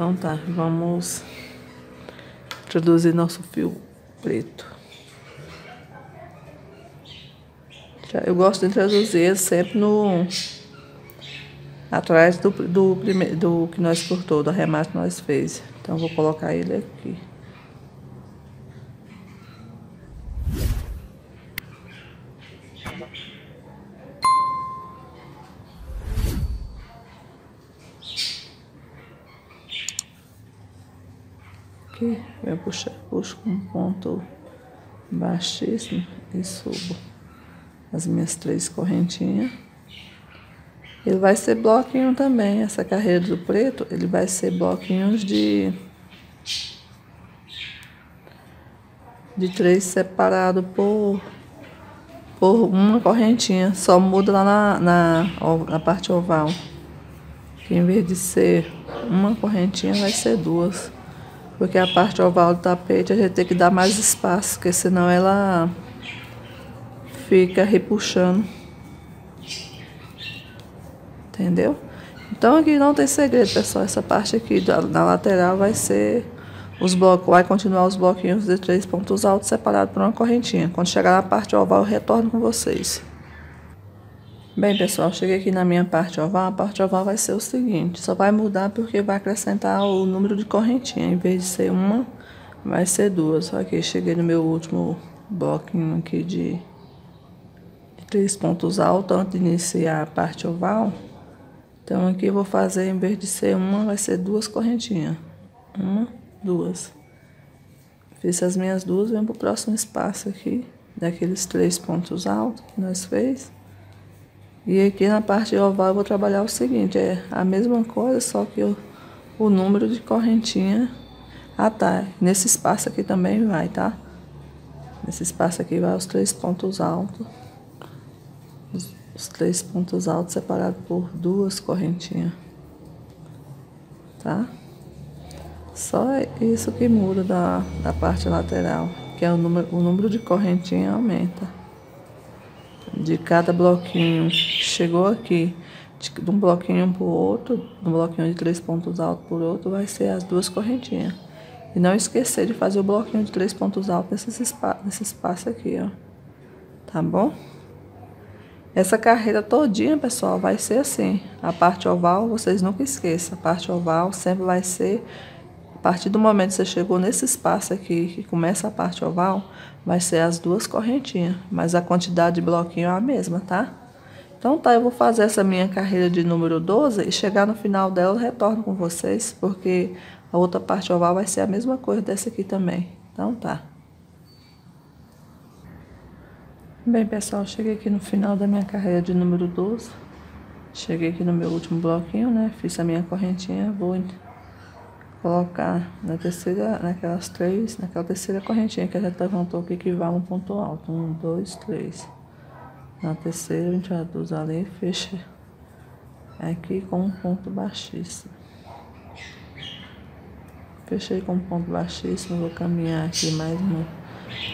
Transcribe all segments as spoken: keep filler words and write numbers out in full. Então tá, vamos introduzir nosso fio preto. Eu gosto de introduzir sempre no atrás do, do, primeiro, do que nós cortou, do arremate que nós fez. Então vou colocar ele aqui. Aqui, eu puxo, puxo com um ponto baixíssimo e subo as minhas três correntinhas. Ele vai ser bloquinho também, essa carreira do preto, ele vai ser bloquinhos de de três separado por por uma correntinha, só muda lá na, na, na parte oval, que em vez de ser uma correntinha vai ser duas, porque a parte oval do tapete a gente tem que dar mais espaço, porque senão ela fica repuxando, entendeu? Então aqui não tem segredo, pessoal. Essa parte aqui da, na lateral vai ser os blocos, vai continuar os bloquinhos de três pontos altos separados por uma correntinha. Quando chegar na parte oval, eu retorno com vocês. Bem, pessoal, cheguei aqui na minha parte oval. A parte oval vai ser o seguinte: só vai mudar porque vai acrescentar o número de correntinha. Em vez de ser uma, vai ser duas. Só que cheguei no meu último bloquinho aqui de três pontos altos antes de iniciar a parte oval. Então aqui eu vou fazer, em vez de ser uma, vai ser duas correntinhas, uma, duas. Fiz as minhas duas, venho pro próximo espaço aqui daqueles três pontos altos que nós fez. E aqui na parte oval eu vou trabalhar o seguinte, é a mesma coisa, só que eu, o número de correntinha. Ah tá, nesse espaço aqui também vai, tá? Nesse espaço aqui vai os três pontos altos, os três pontos altos separados por duas correntinhas, tá? Só isso que muda da, da parte lateral, que é o número, o número de correntinha aumenta. De cada bloquinho, chegou aqui, de, de um bloquinho para o outro, de um bloquinho de três pontos altos por outro, vai ser as duas correntinhas. E não esquecer de fazer o bloquinho de três pontos altos nesse espaço, nesse espaço aqui, ó, tá bom? Essa carreira todinha, pessoal, vai ser assim. A parte oval, vocês nunca esqueçam. A parte oval sempre vai ser... A partir do momento que você chegou nesse espaço aqui, que começa a parte oval, vai ser as duas correntinhas. Mas a quantidade de bloquinho é a mesma, tá? Então tá, eu vou fazer essa minha carreira de número doze e chegar no final dela eu retorno com vocês, porque a outra parte oval vai ser a mesma coisa dessa aqui também. Então tá. Bem, pessoal, cheguei aqui no final da minha carreira de número doze. Cheguei aqui no meu último bloquinho, né? Fiz a minha correntinha, vou colocar na terceira, naquelas três, naquela terceira correntinha que a gente levantou aqui, que vale um ponto alto. Um, dois, três. Na terceira, a gente introduz ali e fecha aqui com um ponto baixíssimo. Fechei com um ponto baixíssimo, vou caminhar aqui mais um.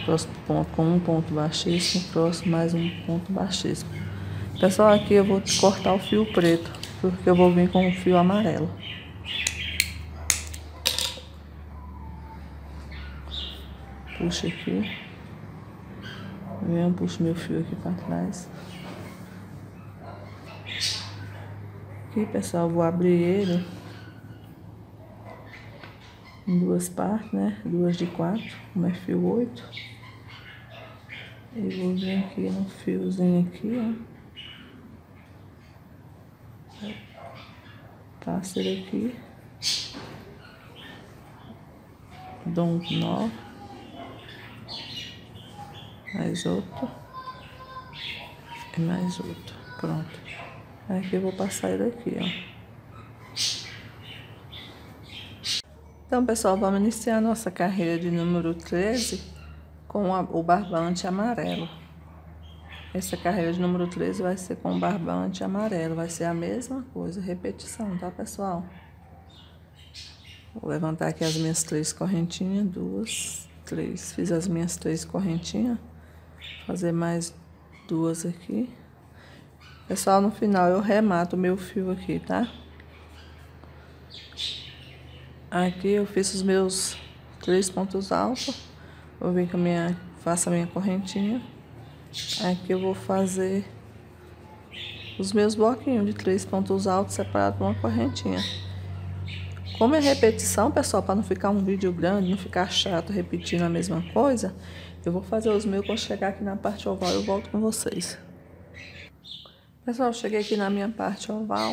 Próximo ponto com um ponto baixíssimo, próximo mais um ponto baixíssimo. Pessoal, aqui eu vou cortar o fio preto, porque eu vou vir com o fio amarelo. Puxo aqui. Venho, puxo meu fio aqui para trás. Aqui, pessoal, eu vou abrir ele em duas partes, né? Duas de quatro, uma é fio oito. E vou vir aqui no fiozinho aqui, ó. Passo ele aqui. Dou um nó. Mais outro. E mais outro. Pronto. Aqui eu vou passar ele aqui, ó. Então, pessoal, vamos iniciar a nossa carreira de número treze com a, o barbante amarelo. Essa carreira de número treze vai ser com o barbante amarelo, vai ser a mesma coisa, repetição, tá, pessoal? Vou levantar aqui as minhas três correntinhas, duas, três. Fiz as minhas três correntinhas, fazer mais duas aqui. Pessoal, no final eu remato o meu fio aqui, tá? Aqui eu fiz os meus três pontos altos. Vou vir com a minha, faço a minha correntinha. Aqui eu vou fazer os meus bloquinhos de três pontos altos separados por uma correntinha. Como é repetição, pessoal, para não ficar um vídeo grande, não ficar chato repetindo a mesma coisa, eu vou fazer os meus quando chegar aqui na parte oval, eu volto com vocês. Pessoal, eu cheguei aqui na minha parte oval,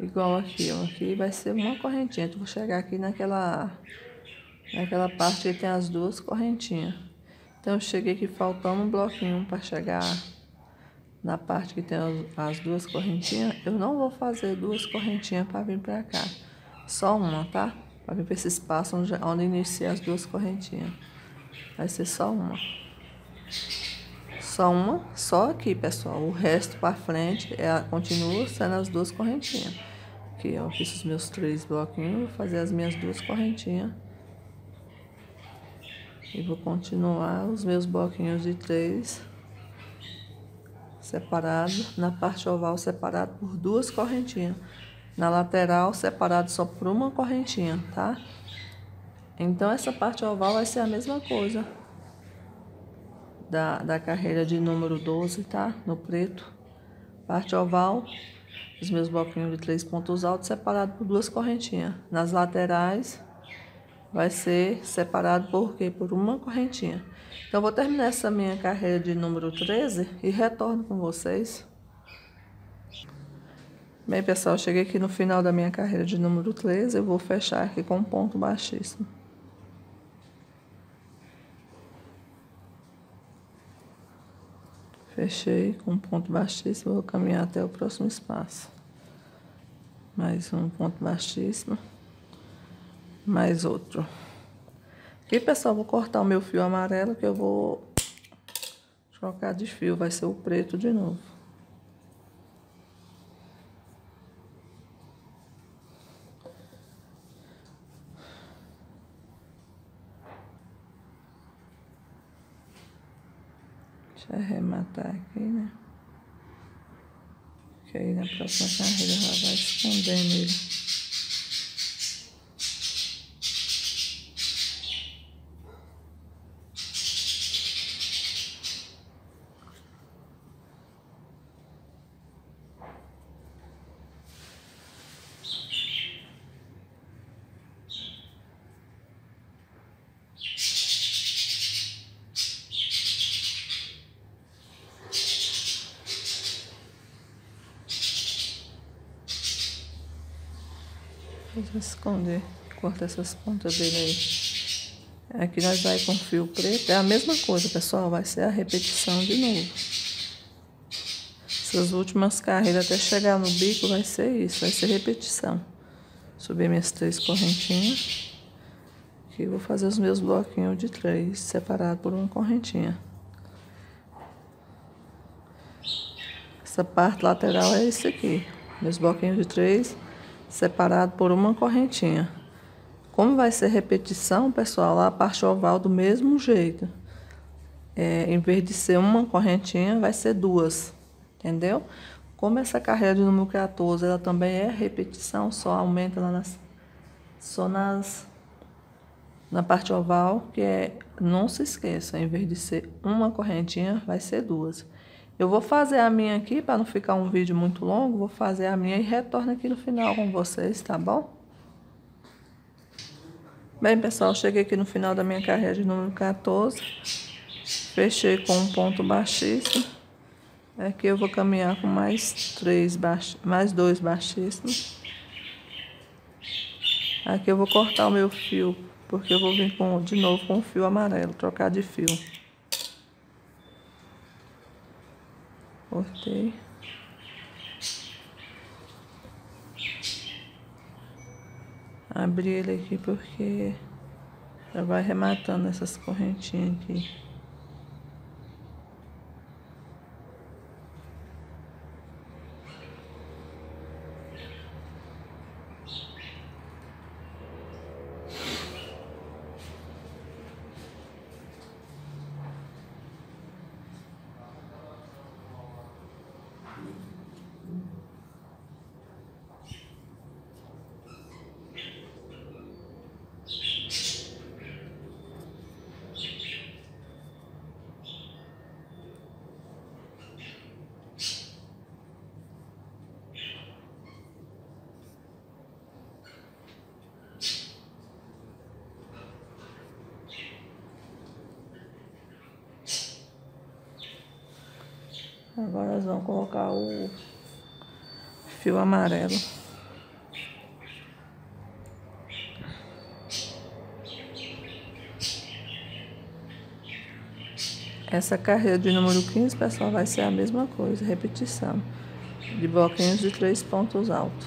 igual aqui, ó. Aqui vai ser uma correntinha. Eu vou chegar aqui naquela, naquela parte que tem as duas correntinhas. Então, eu cheguei aqui faltando um bloquinho para chegar na parte que tem as duas correntinhas. Eu não vou fazer duas correntinhas para vir para cá. Só uma, tá? Para vir para esse espaço onde, onde inicia as duas correntinhas. Vai ser só uma. Só uma, só aqui, pessoal. O resto para frente é, continua sendo as duas correntinhas. Aqui, ó, eu fiz os meus três bloquinhos, vou fazer as minhas duas correntinhas. E vou continuar os meus bloquinhos de três separados, na parte oval separado por duas correntinhas. Na lateral separado só por uma correntinha, tá? Então, essa parte oval vai ser a mesma coisa. Da, da carreira de número doze, tá? No preto. Parte oval, os meus bloquinhos de três pontos altos separados por duas correntinhas. Nas laterais, vai ser separado por quê? Por uma correntinha. Então, vou terminar essa minha carreira de número treze e retorno com vocês. Bem, pessoal, cheguei aqui no final da minha carreira de número treze, eu vou fechar aqui com um ponto baixíssimo. Fechei com um ponto baixíssimo, vou caminhar até o próximo espaço. Mais um ponto baixíssimo. Mais outro. Aqui, pessoal, vou cortar o meu fio amarelo, que eu vou trocar de fio, vai ser o preto de novo. Deixa eu arrematar aqui, né? Que aí na próxima carreira já vai escondendo ele. Vou esconder, corta essas pontas dele aí. Aqui nós vai com fio preto, é a mesma coisa, pessoal, vai ser a repetição de novo. Essas últimas carreiras até chegar no bico vai ser isso, vai ser repetição. Subir minhas três correntinhas. Aqui eu vou fazer os meus bloquinhos de três, separado por uma correntinha. Essa parte lateral é esse aqui, meus bloquinhos de três. Separado por uma correntinha. Como vai ser repetição, pessoal, a parte oval do mesmo jeito. É, em vez de ser uma correntinha, vai ser duas, entendeu? Como essa carreira de número quatorze, ela também é repetição, só aumenta lá nas, só nas, na parte oval, que é, não se esqueça, em vez de ser uma correntinha, vai ser duas. Eu vou fazer a minha aqui, para não ficar um vídeo muito longo, vou fazer a minha e retorno aqui no final com vocês, tá bom? Bem, pessoal, cheguei aqui no final da minha carreira de número quatorze, fechei com um ponto baixíssimo. Aqui eu vou caminhar com mais, três baix... mais dois baixíssimos. Aqui eu vou cortar o meu fio, porque eu vou vir com, de novo com o fio amarelo, trocar de fio. Cortei. Abri ele aqui porque já vai arrematando essas correntinhas aqui. Agora nós vamos colocar o fio amarelo. Essa carreira de número quinze, pessoal, vai ser a mesma coisa, repetição de bloquinhos de três pontos altos.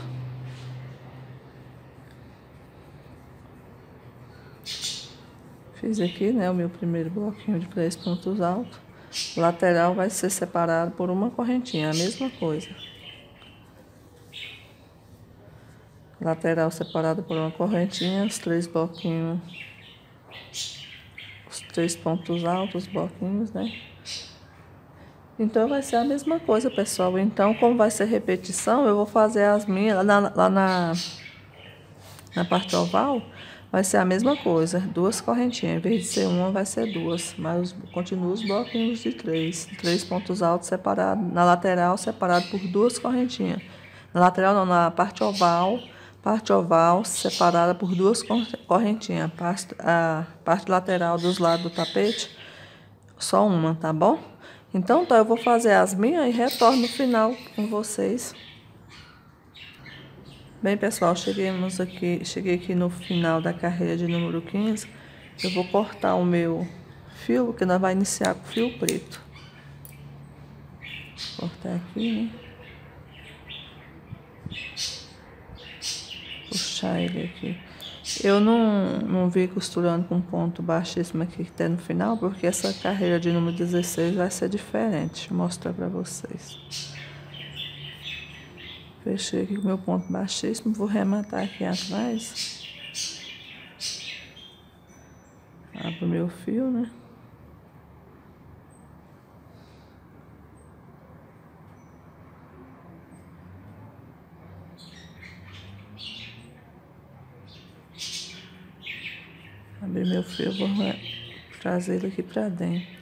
Fiz aqui, né, o meu primeiro bloquinho de três pontos altos. O lateral vai ser separado por uma correntinha, a mesma coisa. Lateral separado por uma correntinha, os três bloquinhos, os três pontos altos, os bloquinhos, né? Então vai ser a mesma coisa, pessoal. Então, como vai ser repetição, eu vou fazer as minhas lá na, lá na, na parte oval. Vai ser a mesma coisa, duas correntinhas, em vez de ser uma, vai ser duas, mas continua os bloquinhos de três, três pontos altos separados, na lateral separado por duas correntinhas, na lateral não, na parte oval, parte oval separada por duas correntinhas, parte, a parte lateral dos lados do tapete, só uma, tá bom? Então tá, eu vou fazer as minhas e retorno no final com vocês. Bem, pessoal, chegamos aqui, cheguei aqui no final da carreira de número quinze. Eu vou cortar o meu fio, porque nós vamos iniciar com o fio preto. Vou cortar aqui, né? Puxar ele aqui. Eu não, não vi costurando com ponto baixíssimo aqui que tem no final, porque essa carreira de número dezesseis vai ser diferente. Deixa eu mostrar pra vocês. Fechei aqui com o meu ponto baixíssimo, vou rematar aqui atrás. Abro o meu fio, né? Abri meu fio, vou trazer ele aqui pra dentro.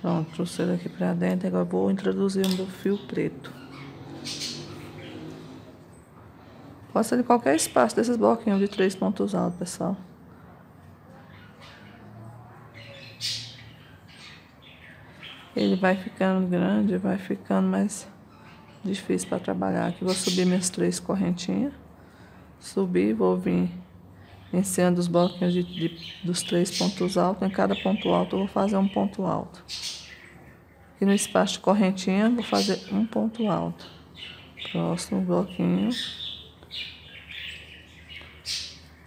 Pronto, trouxe ele aqui pra dentro, agora vou introduzir o meu fio preto. Pode ser de qualquer espaço desses bloquinhos de três pontos altos, pessoal. Ele vai ficando grande, vai ficando mais difícil para trabalhar. Aqui vou subir minhas três correntinhas. Subir, vou vir em cima dos bloquinhos de, de, dos três pontos altos. Em cada ponto alto eu vou fazer um ponto alto. Aqui no espaço de correntinha vou fazer um ponto alto. Próximo bloquinho.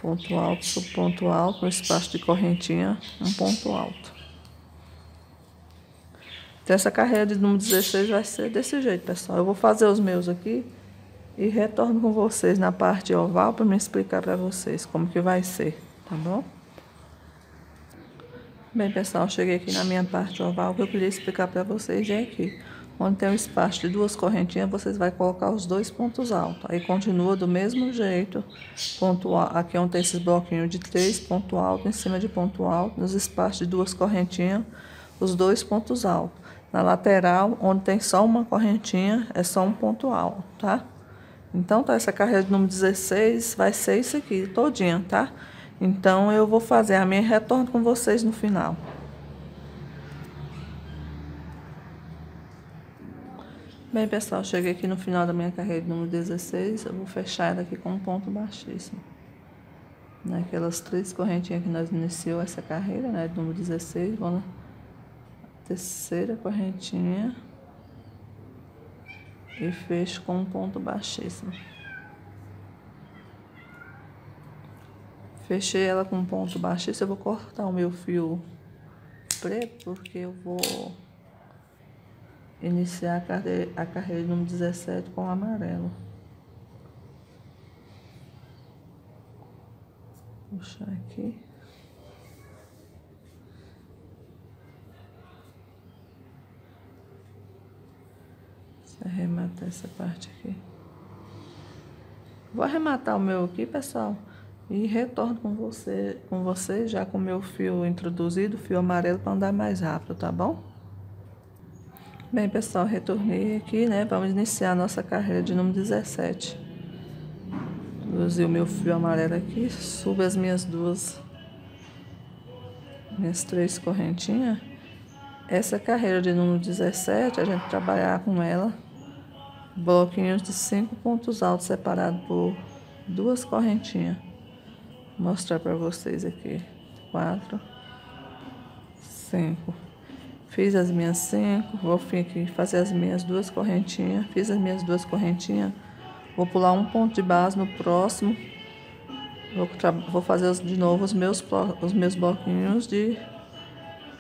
Ponto alto, subponto alto. No espaço de correntinha, um ponto alto. Então essa carreira de número dezesseis vai ser desse jeito, pessoal. Eu vou fazer os meus aqui e retorno com vocês na parte oval para me explicar para vocês como que vai ser, tá bom? Bem, pessoal, cheguei aqui na minha parte oval. O que eu queria explicar para vocês é aqui, onde tem um espaço de duas correntinhas, vocês vão colocar os dois pontos altos. Aí continua do mesmo jeito, ponto alto, aqui onde tem esses bloquinhos de três, ponto alto, em cima de ponto alto, nos espaços de duas correntinhas, os dois pontos altos. Na lateral, onde tem só uma correntinha, é só um ponto alto, tá? Então, tá, essa carreira de número dezesseis vai ser isso aqui, todinha, tá? Então, eu vou fazer a minha e retorno com vocês no final. Bem, pessoal, cheguei aqui no final da minha carreira de número dezesseis. Eu vou fechar ela aqui com um ponto baixíssimo. Naquelas três correntinhas que nós iniciou essa carreira, né, de número dezesseis, vou na terceira correntinha. E fecho com um ponto baixíssimo. Fechei ela com um ponto baixíssimo. Eu vou cortar o meu fio preto, porque eu vou iniciar a carreira, a carreira número dezessete com o amarelo. Puxar aqui. Arrematar essa parte aqui. Vou arrematar o meu aqui, pessoal, e retorno com você, com vocês já com o meu fio introduzido, fio amarelo, para andar mais rápido, tá bom? Bem, pessoal, retornei aqui, né? Vamos iniciar a nossa carreira de número dezessete. Usei o meu fio amarelo aqui, subo as minhas duas, minhas três correntinhas. Essa carreira de número dezessete, a gente trabalhar com ela bloquinhos de cinco pontos altos separados por duas correntinhas. Vou mostrar para vocês aqui. Quatro, cinco. Fiz as minhas cinco, vou aqui fazer as minhas duas correntinhas. Fiz as minhas duas correntinhas. Vou pular um ponto de base no próximo. Vou, vou fazer os, de novo os meus, os meus bloquinhos de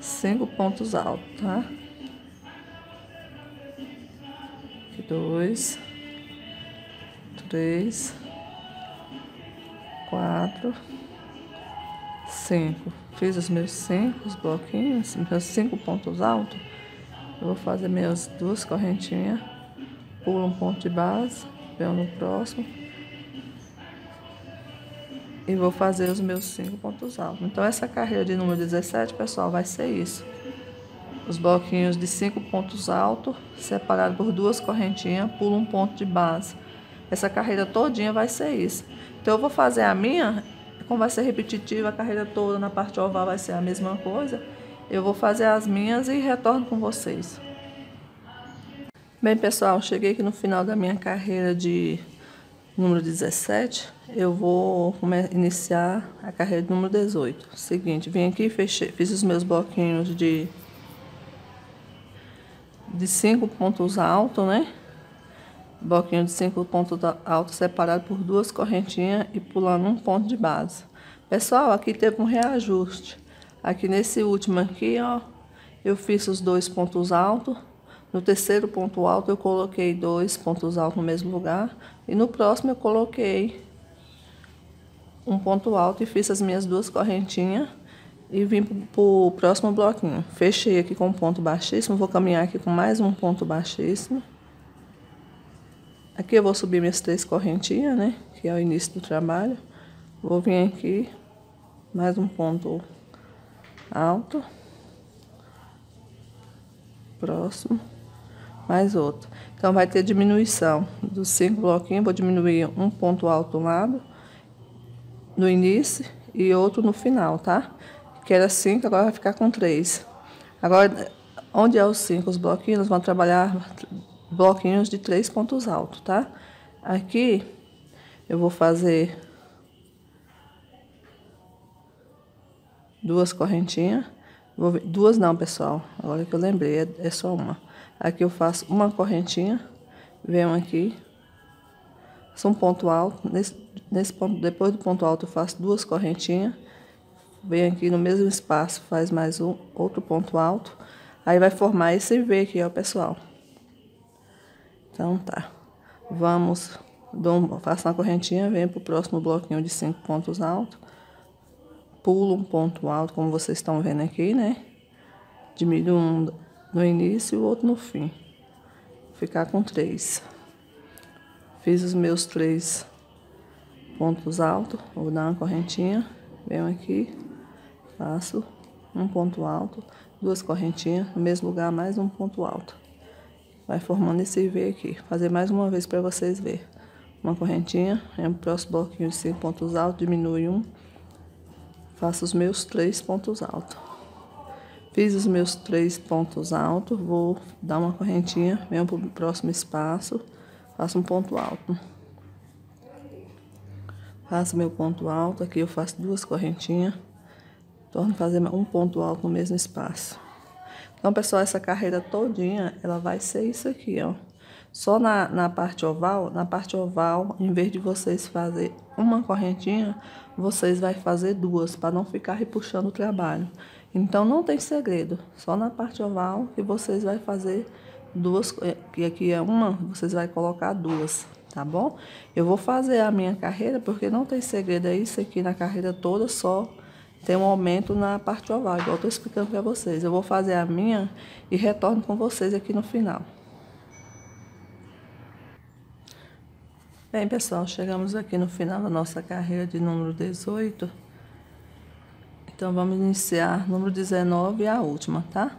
cinco pontos altos, tá? Aqui, dois, três, quatro, cinco. Fiz os meus cinco, os bloquinhos, meus cinco pontos altos. Eu vou fazer minhas duas correntinhas. Pulo um ponto de base. Venho no próximo e vou fazer os meus cinco pontos altos. Então essa carreira de número dezessete, pessoal, vai ser isso: os bloquinhos de cinco pontos altos separados por duas correntinhas, pulo um ponto de base. Essa carreira todinha vai ser isso. Então eu vou fazer a minha, como vai ser repetitiva a carreira toda, na parte oval vai ser a mesma coisa. Eu vou fazer as minhas e retorno com vocês. Bem, pessoal, cheguei aqui no final da minha carreira de número dezessete. Eu vou iniciar a carreira de número dezoito. Seguinte, vim aqui, fechei, fiz os meus bloquinhos de de cinco pontos altos, né? Bloquinho de cinco pontos altos separado por duas correntinhas e pulando um ponto de base. Pessoal, aqui teve um reajuste. Aqui nesse último aqui, ó, eu fiz os dois pontos altos. No terceiro ponto alto eu coloquei dois pontos altos no mesmo lugar e no próximo eu coloquei um ponto alto e fiz as minhas duas correntinhas e vim para o próximo bloquinho. Fechei aqui com um ponto baixíssimo, vou caminhar aqui com mais um ponto baixíssimo. Aqui eu vou subir minhas três correntinhas, né, que é o início do trabalho. Vou vir aqui, mais um ponto alto, próximo. Mais outro. Então vai ter diminuição dos cinco bloquinhos. Vou diminuir um ponto alto no lado, no início e outro no final, tá? Que era cinco, agora vai ficar com três. Agora, onde é os cinco, os bloquinhos, nós vamos trabalhar bloquinhos de três pontos altos, tá? Aqui eu vou fazer duas correntinhas. Vou ver, duas não, pessoal. Agora que eu lembrei, é, é só uma. Aqui eu faço uma correntinha, venho aqui, faço um ponto alto, nesse, nesse ponto, depois do ponto alto eu faço duas correntinhas, venho aqui no mesmo espaço, faz mais um, outro ponto alto, aí vai formar esse V aqui, ó, pessoal. Então tá, vamos, dou, faço uma correntinha, venho pro próximo bloquinho de cinco pontos altos, pulo um ponto alto, como vocês estão vendo aqui, né, diminuo um no início e o outro no fim. Vou ficar com três. Fiz os meus três pontos altos. Vou dar uma correntinha. Venho aqui. Faço um ponto alto. Duas correntinhas. No mesmo lugar, mais um ponto alto. Vai formando esse V aqui. Vou fazer mais uma vez para vocês verem. Uma correntinha. Venho pro próximo bloquinho de cinco pontos altos. Diminui um. Faço os meus três pontos altos. Fiz os meus três pontos altos, vou dar uma correntinha, venho pro próximo espaço, faço um ponto alto. Faço meu ponto alto, aqui eu faço duas correntinhas, torno a fazer um ponto alto no mesmo espaço. Então, pessoal, essa carreira todinha, ela vai ser isso aqui, ó. Só na, na parte oval, na parte oval, em vez de vocês fazer uma correntinha, vocês vai fazer duas, para não ficar repuxando o trabalho. Então não tem segredo, só na parte oval que vocês vai fazer duas, que aqui é uma, vocês vai colocar duas, tá bom? Eu vou fazer a minha carreira porque não tem segredo, é isso aqui na carreira toda, só tem um aumento na parte oval, igual eu tô explicando para vocês. Eu vou fazer a minha e retorno com vocês aqui no final. Bem, pessoal, chegamos aqui no final da nossa carreira de número dezoito. Então, vamos iniciar número dezenove e a última, tá?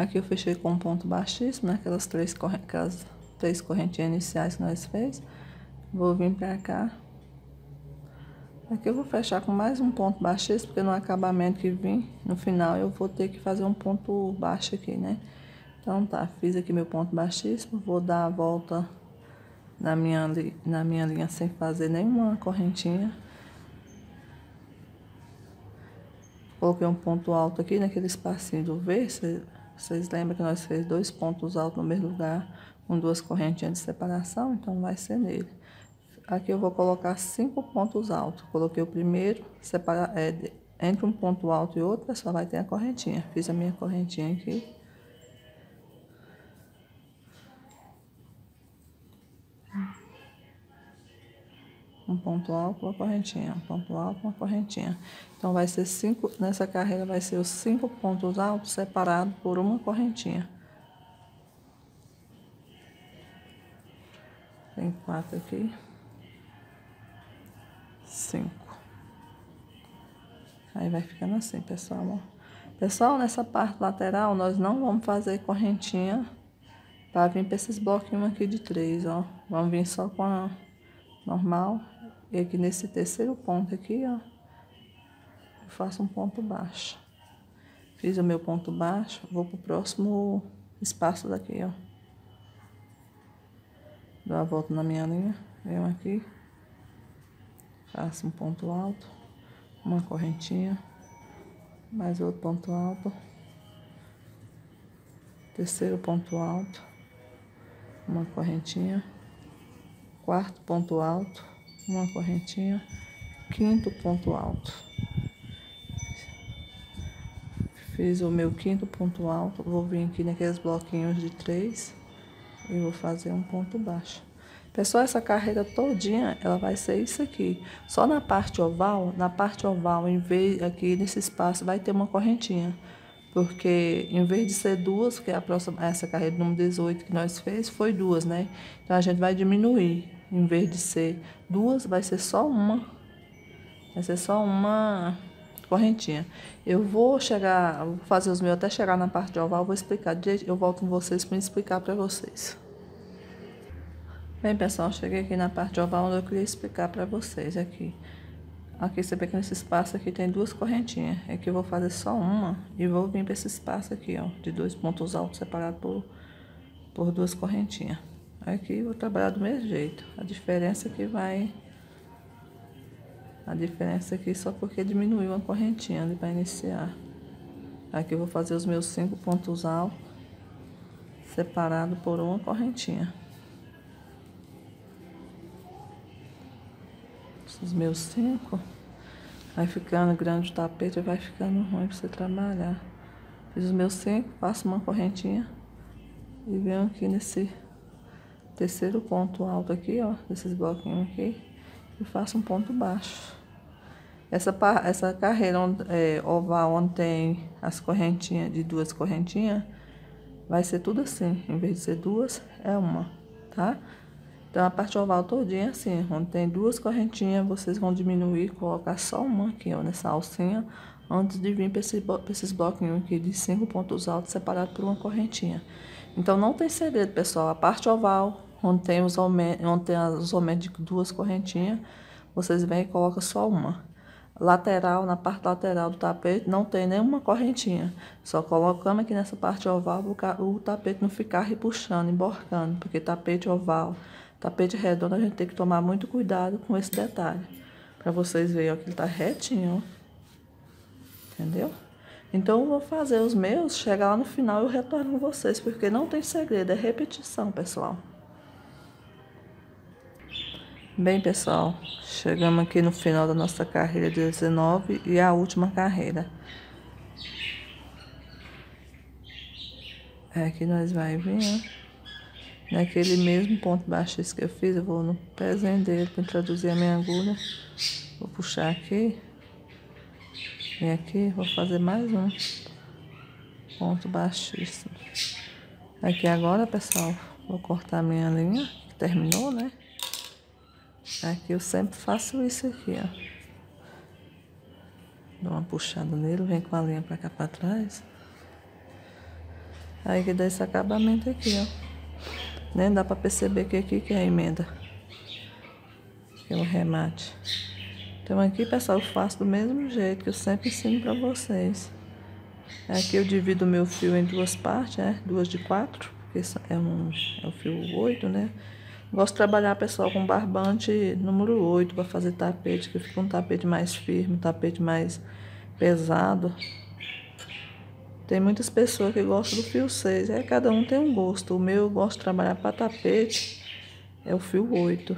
Aqui eu fechei com um ponto baixíssimo, naquelas três, aquelas três correntinhas iniciais que nós fez. Vou vir pra cá. Aqui eu vou fechar com mais um ponto baixíssimo, porque no acabamento que vim, no final, eu vou ter que fazer um ponto baixo aqui, né? Então tá, fiz aqui meu ponto baixíssimo, vou dar a volta na minha, na minha linha sem fazer nenhuma correntinha. Coloquei um ponto alto aqui naquele espacinho do V, vocês lembram que nós fizemos dois pontos altos no mesmo lugar, com duas correntinhas de separação, então vai ser nele. Aqui eu vou colocar cinco pontos altos. Coloquei o primeiro, separa, é, entre um ponto alto e outro, só vai ter a correntinha. Fiz a minha correntinha aqui. Um ponto alto, uma correntinha, um ponto alto, uma correntinha. Então, vai ser cinco, nessa carreira vai ser os cinco pontos altos separados por uma correntinha. Tem quatro aqui. Cinco. Aí vai ficando assim, pessoal. Pessoal, nessa parte lateral, nós não vamos fazer correntinha para vir para esses bloquinhos aqui de três, ó. Vamos vir só com a normal. E aqui nesse terceiro ponto aqui, ó, eu faço um ponto baixo. Fiz o meu ponto baixo, vou pro próximo espaço daqui, ó. Dou a volta na minha linha, venho aqui. Faço um ponto alto, uma correntinha, mais outro ponto alto, terceiro ponto alto, uma correntinha, quarto ponto alto, uma correntinha, quinto ponto alto. Fiz o meu quinto ponto alto, vou vir aqui naqueles bloquinhos de três e vou fazer um ponto baixo. Pessoal, essa carreira todinha, ela vai ser isso aqui. Só na parte oval, na parte oval, em vez aqui nesse espaço, vai ter uma correntinha. Porque em vez de ser duas, que é a próxima, essa carreira número dezoito que nós fez, foi duas, né? Então, a gente vai diminuir. Em vez de ser duas, vai ser só uma. Vai ser só uma correntinha. Eu vou chegar, vou fazer os meus até chegar na parte oval, vou explicar. Eu volto com vocês para explicar para vocês. Bem, pessoal, cheguei aqui na parte oval onde eu queria explicar para vocês aqui. Aqui, você vê que nesse espaço aqui tem duas correntinhas. Aqui eu vou fazer só uma e vou vir para esse espaço aqui, ó, de dois pontos altos separados por, por duas correntinhas. Aqui eu vou trabalhar do mesmo jeito. A diferença aqui vai... A diferença aqui só porque diminuiu a correntinha ali para iniciar. Aqui eu vou fazer os meus cinco pontos altos separados por uma correntinha. Os meus cinco, vai ficando grande o tapete, vai ficando ruim pra você trabalhar. Fiz os meus cinco, faço uma correntinha e venho aqui nesse terceiro ponto alto aqui, ó, desses bloquinhos aqui, e faço um ponto baixo. Essa, essa carreira é, oval onde tem as correntinhas, de duas correntinhas, vai ser tudo assim, em vez de ser duas, é uma, tá? Então, a parte oval todinha assim, onde tem duas correntinhas, vocês vão diminuir e colocar só uma aqui, ó, nessa alcinha, antes de vir para esse, esses bloquinhos aqui de cinco pontos altos separados por uma correntinha. Então, não tem segredo, pessoal. A parte oval, onde tem os aumentos de duas correntinhas, vocês vêm e colocam só uma. Lateral, na parte lateral do tapete, não tem nenhuma correntinha. Só colocando aqui nessa parte oval, o tapete não ficar repuxando, emborcando, porque tapete oval... Tapete redondo, a gente tem que tomar muito cuidado com esse detalhe. Pra vocês verem, ó, que ele tá retinho, ó. Entendeu? Então, eu vou fazer os meus, chegar lá no final e eu retorno com vocês, porque não tem segredo, é repetição, pessoal. Bem, pessoal, chegamos aqui no final da nossa carreira dezenove e a última carreira. É, aqui nós vai vir, ó. Naquele mesmo ponto baixo que eu fiz, eu vou no pezinho dele para introduzir a minha agulha. Vou puxar aqui. E aqui, vou fazer mais um ponto baixíssimo. Aqui agora, pessoal, vou cortar a minha linha, que terminou, né? Aqui eu sempre faço isso aqui, ó. Dou uma puxada nele, vem com a linha para cá para trás. Aí que dá esse acabamento aqui, ó. Nem dá pra perceber que aqui que é a emenda. Que é o remate. Então aqui, pessoal, eu faço do mesmo jeito que eu sempre ensino pra vocês. Aqui eu divido o meu fio em duas partes, né? Duas de quatro, porque é um, é um fio oito, né? Gosto de trabalhar, pessoal, com barbante número oito para fazer tapete, que fica um tapete mais firme, um tapete mais pesado. Tem muitas pessoas que gostam do fio seis, aí cada um tem um gosto. O meu eu gosto de trabalhar para tapete, é o fio oito.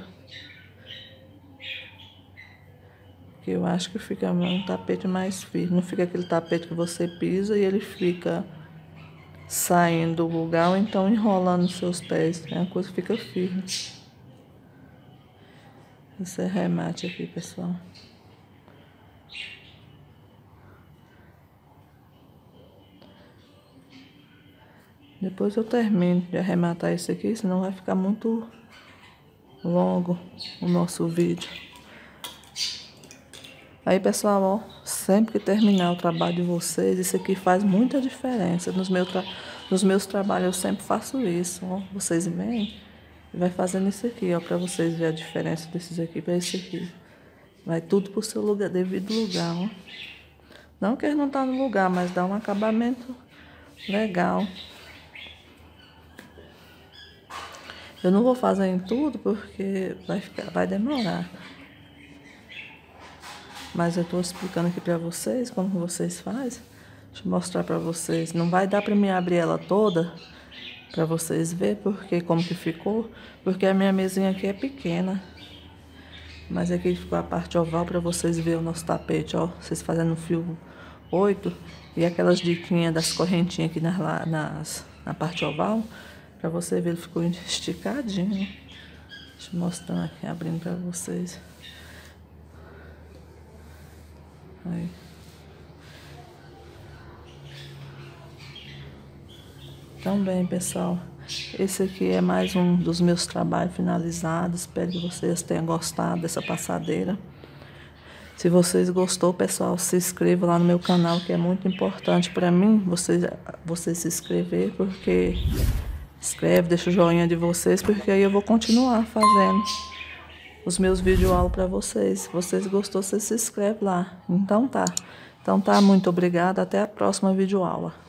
Que eu acho que fica um tapete mais firme, não fica aquele tapete que você pisa e ele fica saindo do lugar, ou então enrolando os seus pés, é uma coisa que fica firme. Esse é remate aqui, pessoal. Depois eu termino de arrematar isso aqui, senão vai ficar muito longo o nosso vídeo. Aí, pessoal, ó, sempre que terminar o trabalho de vocês, isso aqui faz muita diferença. Nos, meu tra... Nos meus trabalhos eu sempre faço isso, ó. Vocês vêm e vai fazendo isso aqui, ó, pra vocês verem a diferença desses aqui pra esse aqui. Vai tudo pro seu lugar, devido lugar, ó. Não que ele não tá no lugar, mas dá um acabamento legal. Eu não vou fazer em tudo porque vai ficar, vai demorar. Mas eu estou explicando aqui para vocês como vocês fazem. Deixa eu mostrar para vocês. Não vai dar para mim abrir ela toda para vocês verem porque, como que ficou. Porque a minha mesinha aqui é pequena. Mas aqui ficou a parte oval para vocês verem o nosso tapete, ó. Vocês fazendo fio oito. E aquelas diquinhas das correntinhas aqui nas, nas, na parte oval. Para você ver, ele ficou esticadinho. Deixa eu mostrar aqui, abrindo para vocês. Aí. Então, bem, pessoal, esse aqui é mais um dos meus trabalhos finalizados. Espero que vocês tenham gostado dessa passadeira. Se vocês gostou, pessoal, se inscreva lá no meu canal, que é muito importante para mim vocês, vocês se inscrever, porque inscreve, deixa o joinha de vocês, porque aí eu vou continuar fazendo os meus vídeo-aula para vocês. Se vocês gostou, você se inscreve lá. Então tá. Então tá, muito obrigada. Até a próxima vídeo-aula.